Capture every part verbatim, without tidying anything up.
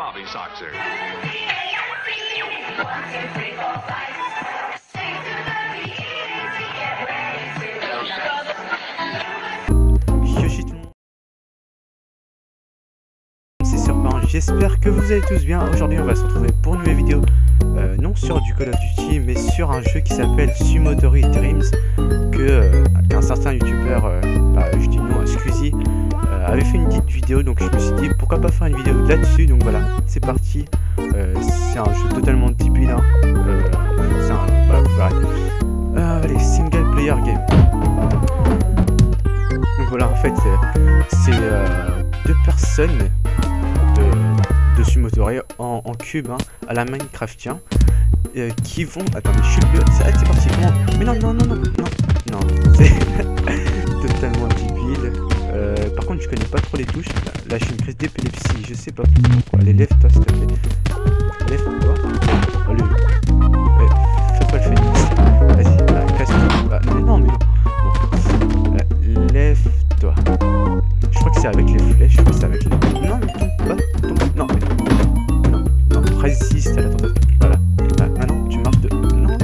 Bobby Soxer. C'est SurperAnge, j'espère que vous allez tous bien. Aujourd'hui on va se retrouver pour une nouvelle vidéo euh, non sur du Call of Duty mais sur un jeu qui s'appelle Sumotori Dreams que euh, un certain youtubeur euh, bah, je dis non, Squeezie avait fait une petite vidéo, donc je me suis dit pourquoi pas faire une vidéo là dessus donc voilà, c'est parti. Euh, c'est un jeu totalement débile hein. euh, c'est un bah, vous verrez. Euh, allez, single player game, donc voilà, en fait c'est euh, deux personnes de, de Sumotori en, en cube hein, à la Minecraftien euh, qui vont, attendez, je suis le c'est parti, comment... mais non non non non non non c'est totalement débile. Euh, par contre, je connais pas trop les touches. Là, j'ai une crise d'épilepsie, je sais pas pourquoi. Allez, lève-toi, s'il te plaît. Lève-toi. Allez, ouais, fais pas le phénix. Vas-y, ah, casse-toi. Ah, non, non, mais non. Bon. Euh, lève-toi. Je crois que c'est avec les flèches. Je crois que c'est avec les. Non, mais tombe pas. Tombe pas. Non, mais. Non, non, non. Résiste à la tentation. Voilà. Ah, ah non, tu marches de.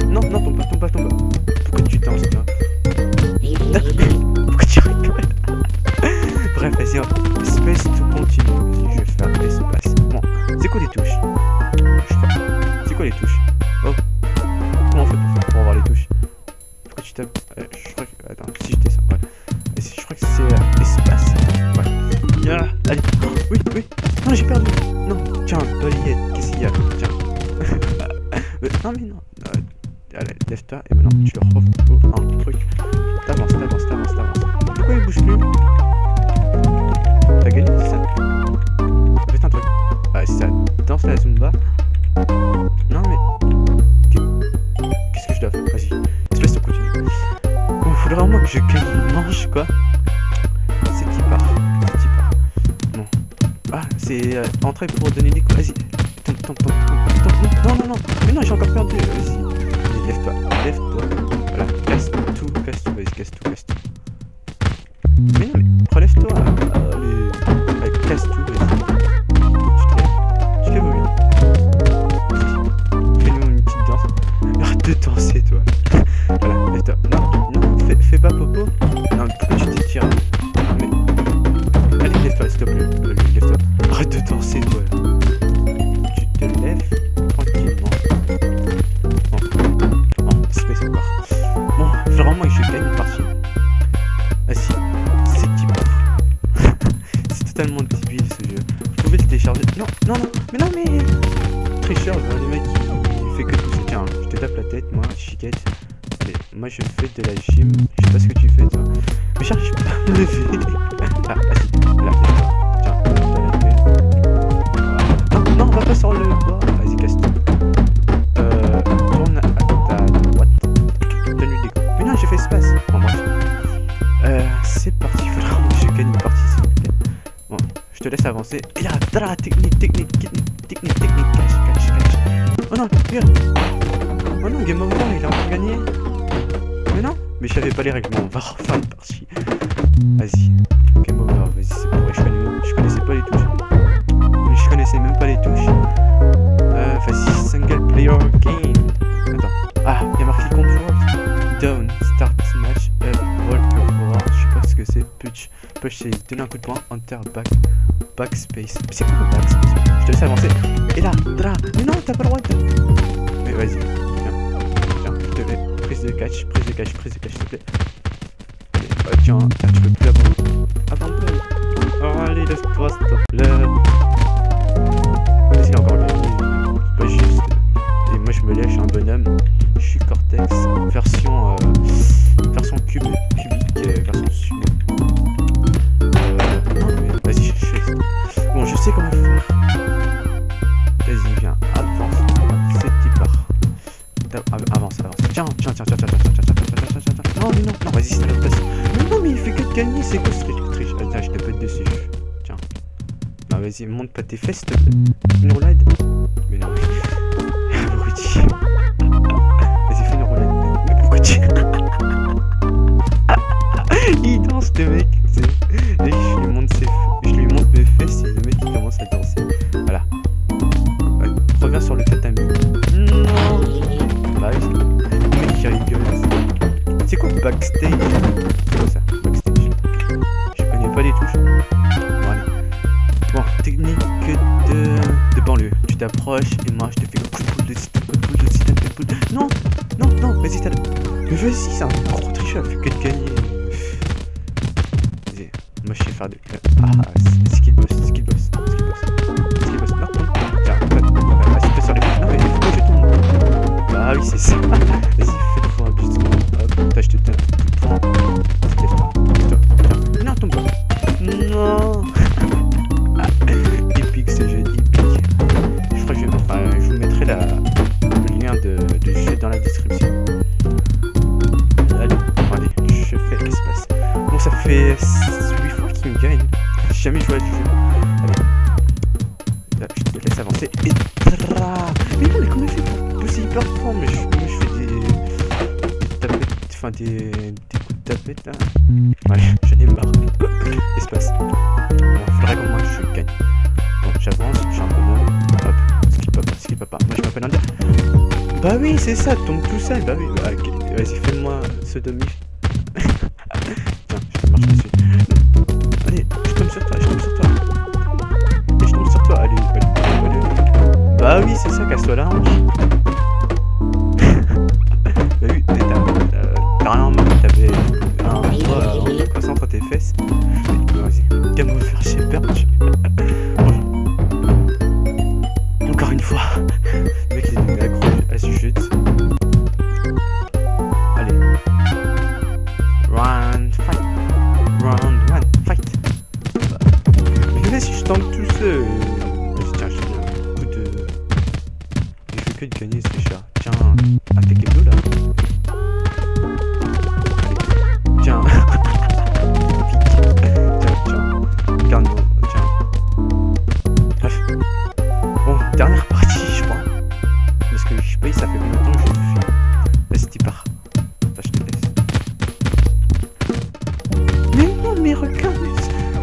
Non, non, non, tombe pas, tombe pas, tombe pas. Pourquoi tu t'en sais pas? Espèce tout continue. Je vais faire espace. Bon, c'est quoi les touches? Je crois. C'est quoi les touches? Oh, comment on fait pour faire pour avoir les touches? Pourquoi tu tapes? Euh, je crois que. Attends, si je descends, ouais. Je crois que c'est euh, espace. Ouais. Yeah. Allez. Oh, oui, oui. Non, j'ai perdu. Non. Tiens, Doliette, qu'est-ce qu'il y a? Tiens. euh, non, mais non. Euh, allez, lève-toi et maintenant tu le refais un truc. T'avances, t'avances, t'avances, t'avances. Pourquoi il bouge plus? C'est ça? Faites un truc. Ah, c'est ça. Danse la Zumba. Non, mais. Qu'est-ce que je dois faire? Vas-y. Espèce de continue. Bon, faudrait au moins que je cueille une manche, quoi. C'est qui part. C'est qui part. Bon. Ah, c'est euh, entrée pour donner des coups. Vas-y. Attends, attends, attends. Non, non, non. Mais non, j'ai encore perdu. Vas-y. Lève-toi. Lève-toi. Voilà. Casse tout. Casse tout. Vas-y, casse tout. Casse tout. Mais non, mais. Relève-toi. Casse tout, vas-y. Tu te lèves. Tu te lèves ou bien? Vas-y. Fais-nous une petite danse. Arrête de danser, toi. Voilà, lève-toi. Non, non, fais, fais pas popo. Non, mais pourquoi tu t'étires? Mais... Allez, lève-toi, s'il te plaît. Euh, lève-toi. Arrête de danser, toi, là. Tu te lèves tranquillement. Bon, bon, c'est pas ça, part. Bon, il faudra vraiment que je gagne une partie. Vas-y. Tellement débile ce jeu. Vous pouvez le télécharger. Non, non, non, mais non, mais. Tricheur, le mec il fait que tout ça. Tiens, je te tape la tête, moi, chiquette. Allez, moi je fais de la gym. Je sais pas ce que tu fais, toi. Mais j'arrive pas à me lever. Ah, vas-y, là, tiens, t'as la tête. Non, non, on va pas sur le bord. Vas-y, casse tout. Euh. Tourne à ta droite. T'as lu des coups. Mais non, j'ai fait espace. Bon, bref. Euh, c'est parti. Il faudra que je gagne une partie. Je te laisse avancer. Et là, là, technique, technique, technique, technique, technique, catch, catch, catch. Oh non, regarde. Oh non, Game of War, il a encore gagné. Mais non. Mais je savais pas les règlements, on va refaire une partie. Vas-y. Game of War, vas-y, c'est pour vrai, je connais, je connaissais pas les touches. Je connaissais même pas les touches. Euh, vas-y, single player game. Attends. Ah, il y a marqué control. Down, start, match, up, wall. Que c'est punch, punch c'est donner un coup de poing, enter, back, backspace. C'est quoi le backspace? Je te laisse avancer. Et là, là, mais non, t'as pas le droit de. Mais vas-y, viens, viens, je te mets. Prise de catch, prise de catch, prise de catch, s'il te plaît. Allez, oh, tiens, tiens, tu peux plus abandonner. Abandonne. Oh, allez, laisse-toi, s'il te plaît. Vas-y, encore le. C'est pas juste. Et moi, je me lèche, un bonhomme. Je suis Cortex, version. Euh, version cube, cubique, euh, version sub. Vas-y, je fais. Bon, je sais comment faire. Vas-y, viens, avance. C'est petit part. Avance, avance. Tiens, tiens, tiens, tiens, tiens, tiens, tiens, tiens, tiens, tiens, tiens. Non, mais non, non, vas-y, c'est la place. Mais non, mais il fait que de gagner, c'est quoi ce triche? Attends, je te pète dessus. Tiens. Non, vas-y, monte pas tes fesses, s'il te plaît. Une roulade. Mais non, mais. Abruti. Vas-y, fais une roulade. Mais pourquoi tu. Il danse, le mec. Je lui monte ses. Je lui monte mes fesses et le mec il commence à danser. Voilà. je t'approche et moi je te fais coup de système, coup de système, coup de système. Non, non, non, vas-y, t'as... Mais vas-y, c'est un gros tricheur, il fait que de gagner. Vas-y, moi je sais faire des... Ah, c'est skill boss, c'est skill boss, c'est skill boss. C'est skill boss, non, tiens, vas-y, fais sur les coups. Non, mais pourquoi je tombe? Ah oui, c'est ça. Vas-y, fais-le pour un petit peu. Hop, t'as jeté tout le temps. Non, tombe pas. Non. Épique ce jeu, épique. Je crois que je, enfin, je vous mettrai la, le lien de, de jeu dans la description. Allez, allez, je fais espace. Bon, ça fait huit fois qu'il me gagne. J'ai jamais joué à ce jeu. Allez. Là, je te laisse avancer. Et... Mais non, mais comment il fait pour pousser hyper fort? Mais je, je fais des... des tapettes, enfin des, des coups de tapettes là. Ouais, j'en ai marre. Espace. Bon, il faudrait qu'au moins je gagne. Bon, j'avance, j'ai un bonhomme. Hop, skip up, skip up. Moi je m'appelle Ange. Bah oui, c'est ça, tombe tout seul. Bah oui, bah, okay. Vas-y, fais-moi ce demi. Tiens, je marche dessus. Allez, je tombe sur toi, je tombe sur toi. Et je tombe sur toi, allez, allez, allez, allez. Bah oui, c'est ça, casse-toi là, Ange. Bah oui, t'as rien en main, t'avais. Concentre à tes fesses. Vas-y, qu'à me faire chez Perche. Encore une fois. Le mec il est devenu accro à ce jeu. Allez. Round fight. Round one fight. Mais là, si je tente tout seul. Vas-y, tiens, j'ai un coup de... Il fait que de gagner ce chat. Tiens, attaque les bleus là. Tiens. Tiens, tiens. Bref. Bon, dernière partie, je crois. Parce que je paye, ça fait combien de temps que je fais? Vas-y, t'y pars. Attends, je te laisse. Mais non, mais regarde.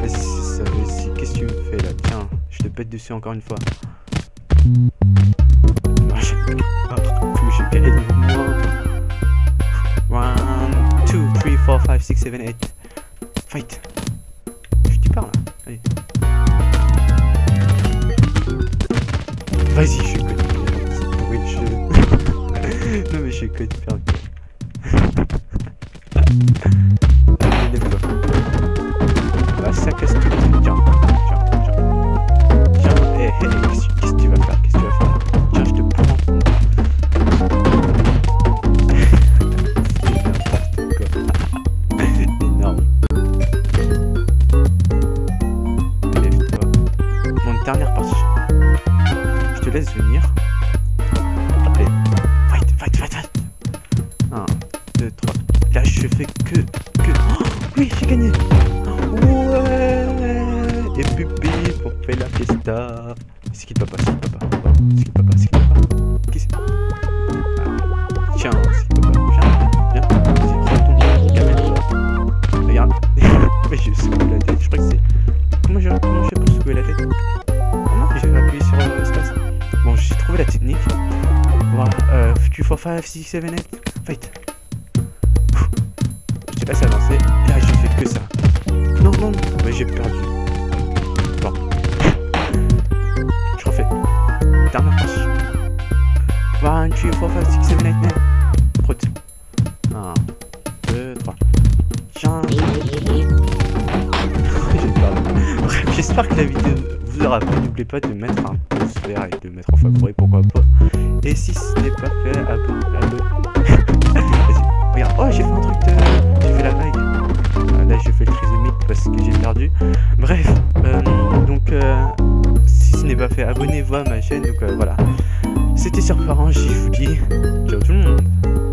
Vas-y, qu'est-ce que tu me fais là? Tiens, je te pète dessus encore une fois. Ah, je... Ah, faut que je gagne. one, two, three, four, five, six, seven, eight. Fight. Je t'y pars là. Allez. Vas-y, je suis code perdu. C'est pourri le jeu. Non mais je suis code perdu. Allez, lève-toi. Bah ça casse tout. Tiens, tiens, tiens. Tiens, hé, hey, hé, hey, qu'est-ce que tu vas faire? Qu'est-ce que tu vas faire? Tiens, je te prends. C'est énorme. Dernière partie. Je te laisse venir. Allez. Fight, fight, fight, fight. un, deux, trois. Là, je fais que... que... Oh, oui, j'ai gagné. Ouais. Et pupé, on fait la fiesta. C'est qui le papa? C'est qui le papa? C'est qui le papa? C'est qui le papa? Qui c'est? Ah. Tiens, c'est qui le papa? Viens, viens. C'est qui le ton... Regarde. Mais je secoue la tête. Je crois que c'est... Comment je... Comment je fais pour secouer la tête? Je vais appuyer sur euh, espace. Bon, j'ai trouvé la technique. Voilà, euh, two, four, five, six, seven, eight, fight. Ouh. Je te laisse avancer. Là, je fais que ça. Non, non, non. Mais j'ai perdu. Bon. Je refais. Dernière partie. one, two, four, five, six, seven, eight, nine. Prout. un, deux, trois. Tiens. J'ai perdu. Bref, j'espère que la vidéo... N'oubliez pas de mettre un pouce vert et de mettre en favori, pourquoi pas. Et si ce n'est pas fait, abonnez-vous. Vas-y, regarde. Oh, j'ai fait un truc de... J'ai fait la vague. Euh, là, j'ai fait le trisomique parce que j'ai perdu. Bref, euh, donc, euh, si ce n'est pas fait, abonnez-vous à ma chaîne. Donc, euh, voilà. C'était SurperAnge, je vous dis ciao tout le monde.